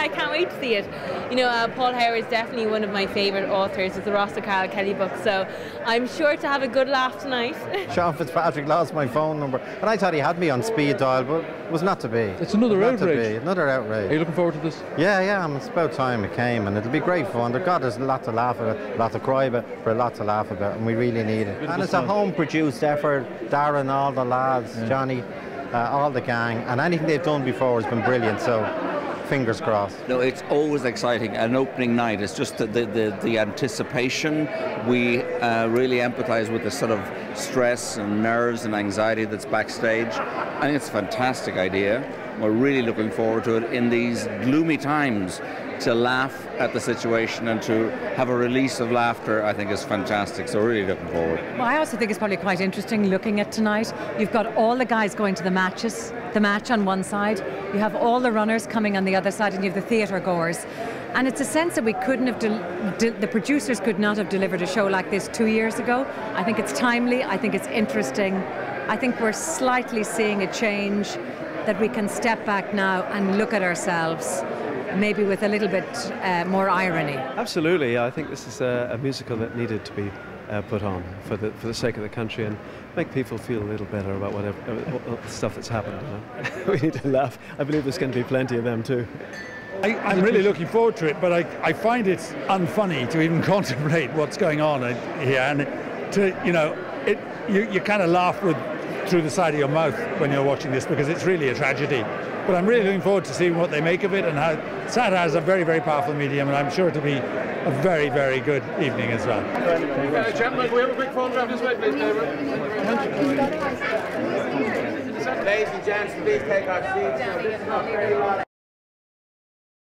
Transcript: I can't wait to see it. You know, Paul Howard is definitely one of my favourite authors of the Ross and Carl Kelly book, so I'm sure to have a good laugh tonight. Sean Fitzpatrick lost my phone number, and I thought he had me on speed dial, but it was not to be. It's another outrage. Another outrage. Are you looking forward to this? Yeah, yeah, it's about time it came, and it'll be great fun. God, there's a lot to laugh at, a lot to cry about, but a lot to laugh about, and we really need it. And it's a home-produced effort. Darren, all the lads, Johnny, all the gang, and anything they've done before has been brilliant, so fingers crossed. No, it's always exciting, an opening night. It's just the anticipation. We really empathize with the sort of stress and nerves and anxiety that's backstage. I think it's a fantastic idea. We're really looking forward to it in these gloomy times. To laugh at the situation and to have a release of laughter, I think, is fantastic. So really looking forward. Well, I also think it's probably quite interesting looking at tonight. You've got all the guys going to the matches, the match on one side. You have all the runners coming on the other side, and you have the theatre goers. And it's a sense that we couldn't have, the producers could not have delivered a show like this 2 years ago. I think it's timely. I think it's interesting. I think we're slightly seeing a change, that we can step back now and look at ourselves. Maybe with a little bit more irony. Absolutely, I think this is a musical that needed to be put on for the sake of the country and make people feel a little better about what the stuff that's happened. You know? We need to laugh. I believe there's going to be plenty of them too. I'm really looking forward to it, but I find it unfunny to even contemplate what's going on here, and you kind of laugh through the side of your mouth when you're watching this, because it's really a tragedy. But I'm really looking forward to seeing what they make of it, and how satire is a very, very powerful medium, and I'm sure it'll be a very, very good evening as well. Gentlemen, can we have a quick photograph this way, please? Ladies and gents, please take our seats.